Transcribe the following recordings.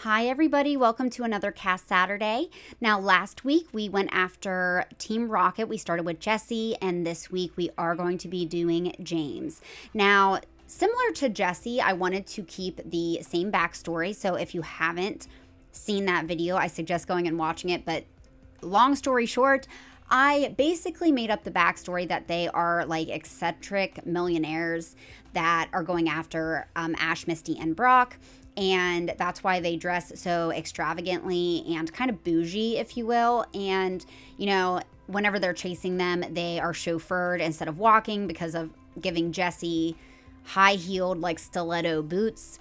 Hi everybody, welcome to another Cast Saturday. Now last week we went after Team Rocket. We started with Jessie, and this week we are going to be doing James. Now, similar to Jessie, I wanted to keep the same backstory, so if you haven't seen that video, I suggest going and watching it. But long story short, I basically made up the backstory that they are like eccentric millionaires that are going after Ash, Misty, and Brock. And that's why they dress so extravagantly and kind of bougie, if you will. And, you know, whenever they're chasing them, they are chauffeured instead of walking because of giving Jessie high-heeled, like, stiletto boots.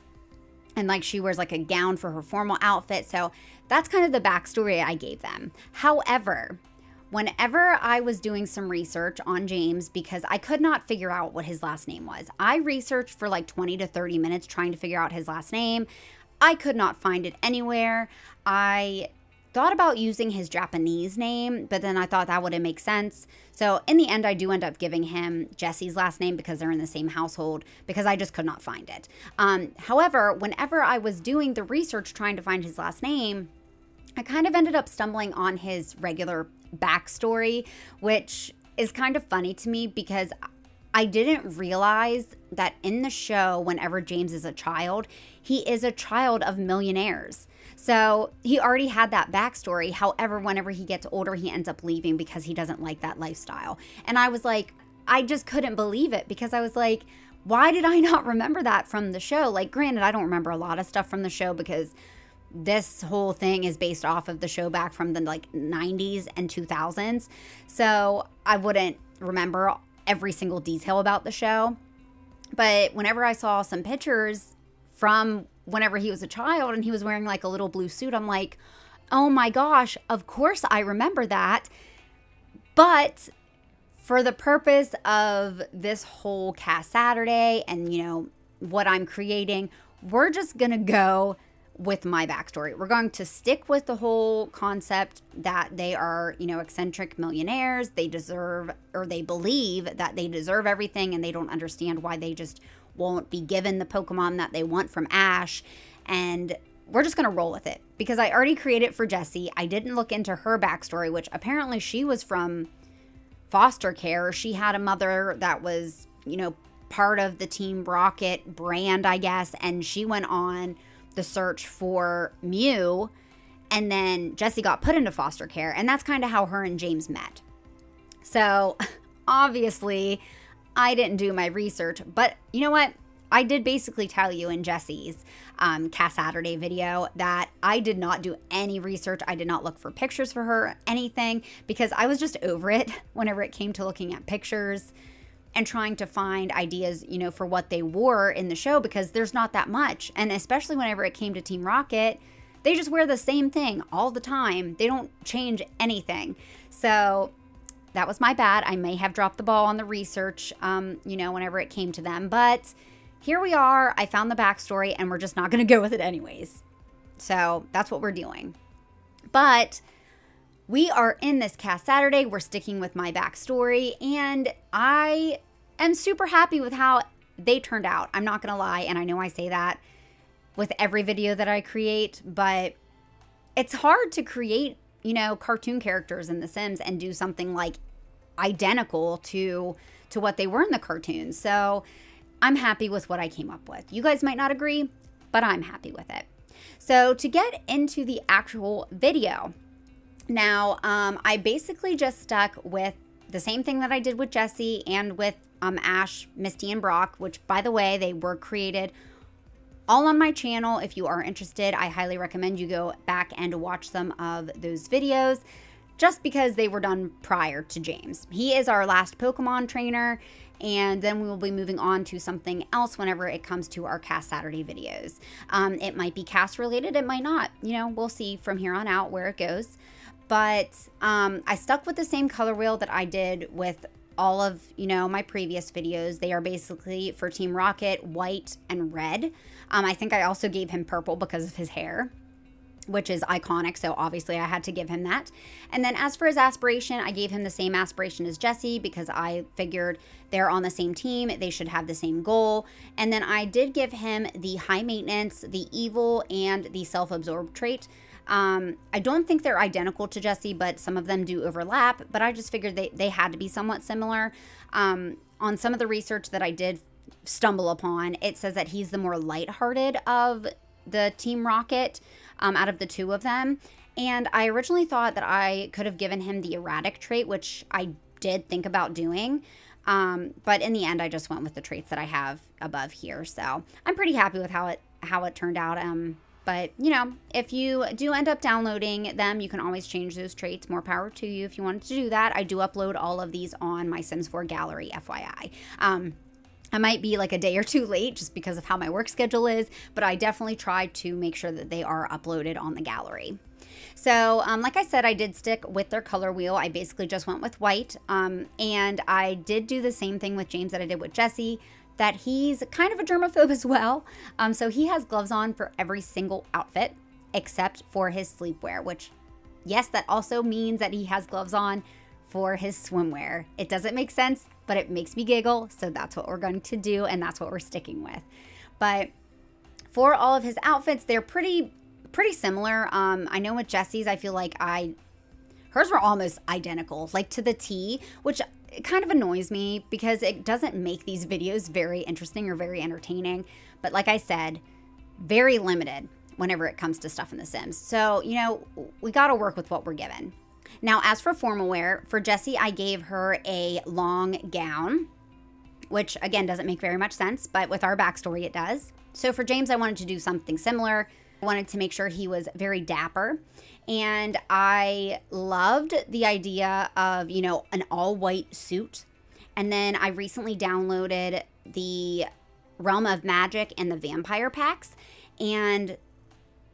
And, like, she wears, like, a gown for her formal outfit. So that's kind of the backstory I gave them. However, whenever I was doing some research on James, because I could not figure out what his last name was, I researched for like 20 to 30 minutes trying to figure out his last name. I could not find it anywhere. I thought about using his Japanese name, but then I thought that wouldn't make sense. So in the end, I do end up giving him Jessie's last name because they're in the same household, because I just could not find it. However, whenever I was doing the research trying to find his last name, I kind of ended up stumbling on his regular backstory, which is kind of funny to me because I didn't realize that in the show, whenever James is a child, he is a child of millionaires. So he already had that backstory. However, whenever he gets older, he ends up leaving because he doesn't like that lifestyle. And I was like, I just couldn't believe it because I was like, why did I not remember that from the show? Like, granted, I don't remember a lot of stuff from the show because this whole thing is based off of the show back from the like 90s and 2000s. So I wouldn't remember every single detail about the show. But whenever I saw some pictures from whenever he was a child and he was wearing like a little blue suit, I'm like, oh my gosh, of course I remember that. But for the purpose of this whole Cast Saturday and, you know, what I'm creating, we're just going to go with my backstory. We're going to stick with the whole concept that they are, you know, eccentric millionaires. They deserve, or they believe that they deserve everything, and they don't understand why they just won't be given the Pokemon that they want from Ash. And we're just going to roll with it because I already created for Jessie. I didn't look into her backstory, which apparently she was from foster care. She had a mother that was, you know, part of the Team Rocket brand, I guess, and she went on the search for Mew, and then Jessie got put into foster care, and that's kind of how her and James met. So obviously I didn't do my research, but you know what, I did basically tell you in Jessie's Cast Saturday video that I did not do any research. I did not look for pictures for her or anything because I was just over it whenever it came to looking at pictures and trying to find ideas, you know, for what they wore in the show, because there's not that much. And especially whenever it came to Team Rocket, they just wear the same thing all the time. They don't change anything. So that was my bad. I may have dropped the ball on the research, you know, whenever it came to them. But here we are. I found the backstory, and we're just not going to go with it anyways. So that's what we're doing. But we are in this Cast Saturday. We're sticking with my backstory, and I am super happy with how they turned out. I'm not gonna lie, and I know I say that with every video that I create, but it's hard to create, you know, cartoon characters in The Sims and do something like identical to what they were in the cartoons. So I'm happy with what I came up with. You guys might not agree, but I'm happy with it. So to get into the actual video, now, I basically just stuck with the same thing that I did with Jessie and with Ash, Misty, and Brock, which, by the way, they were created all on my channel. If you are interested, I highly recommend you go back and watch some of those videos just because they were done prior to James. He is our last Pokemon trainer, and then we will be moving on to something else whenever it comes to our Cast Saturday videos. It might be cast related, it might not. You know, we'll see from here on out where it goes. But I stuck with the same color wheel that I did with all of, you know, my previous videos. They are basically for Team Rocket, white and red. I think I also gave him purple because of his hair. which is iconic, so obviously I had to give him that. And then as for his aspiration, I gave him the same aspiration as Jessie because I figured they're on the same team, they should have the same goal. And then I did give him the high maintenance, the evil, and the self-absorbed trait. I don't think they're identical to Jessie, but some of them do overlap, but I just figured they had to be somewhat similar. On some of the research that I did stumble upon, it says that he's the more lighthearted of the Team Rocket out of the two of them. And I originally thought that I could have given him the erratic trait, which I did think about doing. But in the end, I just went with the traits that I have above here. So I'm pretty happy with how it turned out. But, you know, if you do end up downloading them, you can always change those traits. More power to you if you wanted to do that. I do upload all of these on my Sims 4 gallery, FYI. I might be like a day or two late just because of how my work schedule is, but I definitely try to make sure that they are uploaded on the gallery. So like I said, I did stick with their color wheel. I basically just went with white. And I did do the same thing with James that I did with Jessie, that he's kind of a germaphobe as well. So he has gloves on for every single outfit except for his sleepwear, which, yes, that also means that he has gloves on for his swimwear. It doesn't make sense, but it makes me giggle. So that's what we're going to do, and that's what we're sticking with. But for all of his outfits, they're pretty similar. I know with Jessie's, I feel like hers were almost identical, like to the T, which kind of annoys me because it doesn't make these videos very interesting or very entertaining. But like I said, very limited whenever it comes to stuff in The Sims. So, you know, we got to work with what we're given. Now, as for formal wear, for Jessie, I gave her a long gown, which again doesn't make very much sense, but with our backstory, it does. So for James, I wanted to do something similar. I wanted to make sure he was very dapper. And I loved the idea of, you know, an all-white suit. And then I recently downloaded the Realm of Magic and the Vampire Packs. And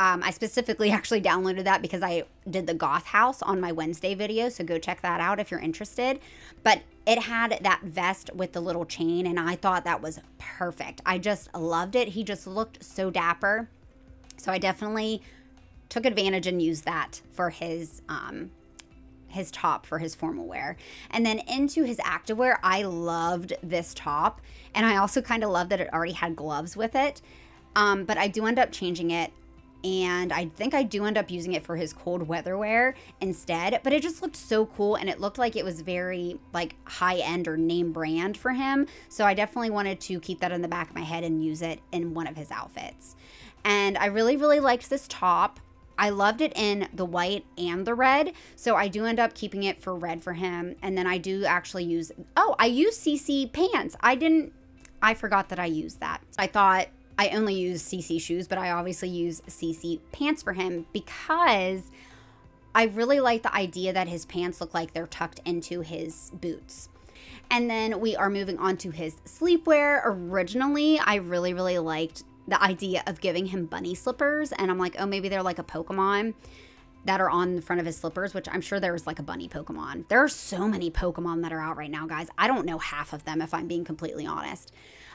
I specifically actually downloaded that because I did the Goth House on my Wednesday video. So go check that out if you're interested. But it had that vest with the little chain, and I thought that was perfect. I just loved it. He just looked so dapper. So I definitely took advantage and used that for his top for his formal wear. And then into his activewear, I loved this top. And I also kind of loved that it already had gloves with it. But I do end up changing it. And I think I do end up using it for his cold weather wear instead. But it just looked so cool. And it looked like it was very like high end or name brand for him. So I definitely wanted to keep that in the back of my head and use it in one of his outfits. And I really, really liked this top. I loved it in the white and the red. So I do end up keeping it for red for him. And then I do actually use, oh, I use CC pants. I forgot that I used that. I thought I only use CC shoes, but I obviously use CC pants for him because I really like the idea that his pants look like they're tucked into his boots. And then we are moving on to his sleepwear. Originally, I really, really liked the idea of giving him bunny slippers, and I'm like, oh, maybe they're like a Pokemon that are on the front of his slippers, which I'm sure there was like a bunny Pokemon. There are so many Pokemon that are out right now, guys. I don't know half of them if I'm being completely honest.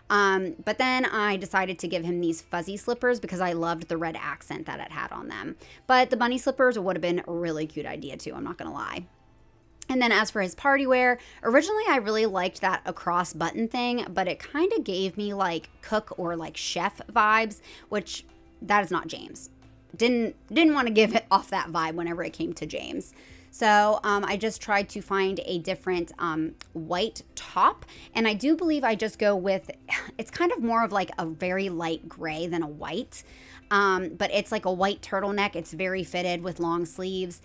But then I decided to give him these fuzzy slippers because I loved the red accent that it had on them. But the bunny slippers would have been a really cute idea too, I'm not gonna lie. And then as for his party wear, originally I really liked that across button thing, but it kind of gave me like cook or like chef vibes, which that is not James. Didn't want to give it off that vibe whenever it came to James. So I just tried to find a different white top, and I do believe I just go with, it's kind of more of like a very light gray than a white, but it's like a white turtleneck. It's very fitted with long sleeves.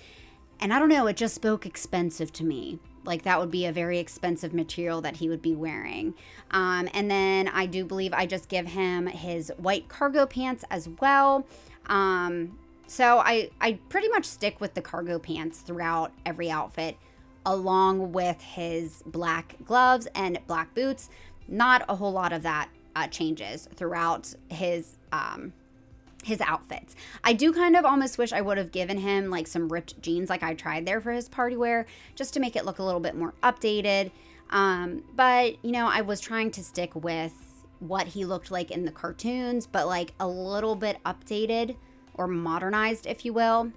And I don't know, it just spoke expensive to me. Like that would be a very expensive material that he would be wearing. And then I do believe I just give him his white cargo pants as well. So I pretty much stick with the cargo pants throughout every outfit, along with his black gloves and black boots. Not a whole lot of that changes throughout his outfits. I do kind of almost wish I would have given him like some ripped jeans like I tried there for his party wear, just to make it look a little bit more updated. But you know, I was trying to stick with what he looked like in the cartoons, but like a little bit updated or modernized, if you will.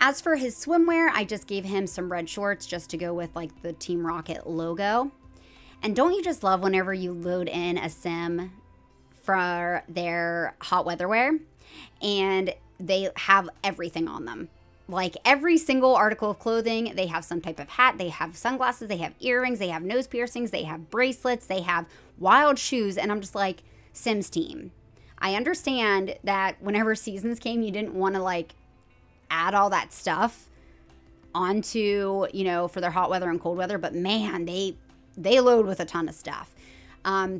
As for his swimwear, I just gave him some red shorts just to go with like the Team Rocket logo. And don't you just love whenever you load in a sim for their hot weather wear and they have everything on them? Like every single article of clothing, they have some type of hat, they have sunglasses, they have earrings, they have nose piercings, they have bracelets, they have wild shoes. And I'm just like, Sims team, I understand that whenever seasons came, you didn't want to like add all that stuff onto, you know, for their hot weather and cold weather, but man, they load with a ton of stuff.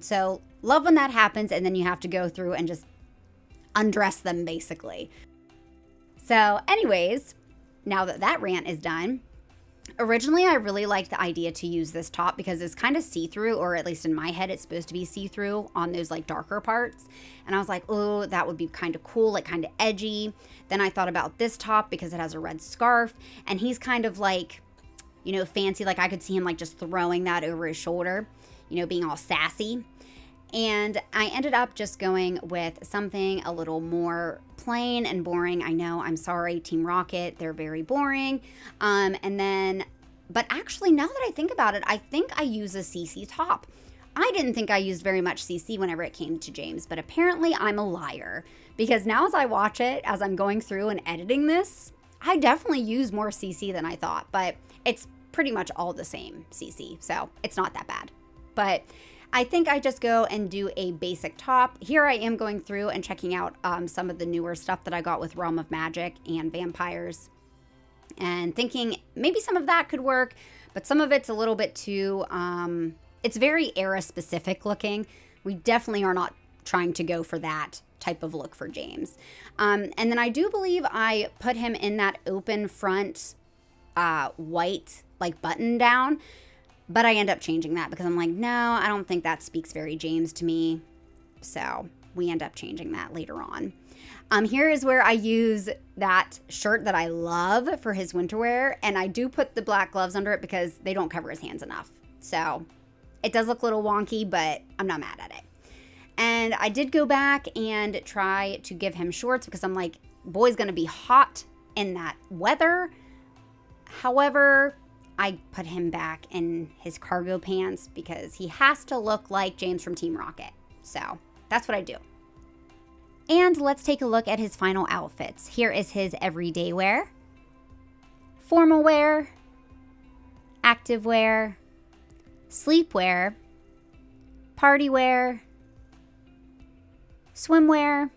So love when that happens, and then you have to go through and just undress them basically. So anyways, now that that rant is done, originally I really liked the idea to use this top because it's kind of see-through, or at least in my head it's supposed to be see-through on those like darker parts. And I was like, oh, that would be kind of cool, like kind of edgy. Then I thought about this top because it has a red scarf and he's kind of like, you know, fancy. Like I could see him like just throwing that over his shoulder, you know, being all sassy. And I ended up just going with something a little more plain and boring. I know, I'm sorry, Team Rocket, they're very boring. But actually now that I think about it, I think I use a CC top. I didn't think I used very much CC whenever it came to James, but apparently I'm a liar, because now as I watch it, as I'm going through and editing this, I definitely use more CC than I thought, but it's pretty much all the same CC, so it's not that bad. But I think I just go and do a basic top. Here I am going through and checking out some of the newer stuff that I got with Realm of Magic and Vampires, and thinking maybe some of that could work, but some of it's a little bit too, it's very era specific looking. We definitely are not trying to go for that type of look for James. And then I do believe I put him in that open front white like button down. But I end up changing that because I'm like, no, I don't think that speaks very James to me. So we end up changing that later on. Here is where I use that shirt that I love for his winter wear. And I do put the black gloves under it because they don't cover his hands enough. So it does look a little wonky, but I'm not mad at it. And I did go back and try to give him shorts because I'm like, boy's gonna be hot in that weather. However, I put him back in his cargo pants because he has to look like James from Team Rocket. So that's what I do. And let's take a look at his final outfits. Here is his everyday wear, formal wear, active wear, sleep wear, party wear, swimwear,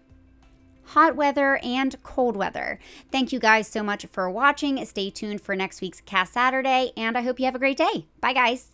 hot weather, and cold weather. Thank you guys so much for watching. Stay tuned for next week's Cast Saturday, and I hope you have a great day. Bye, guys.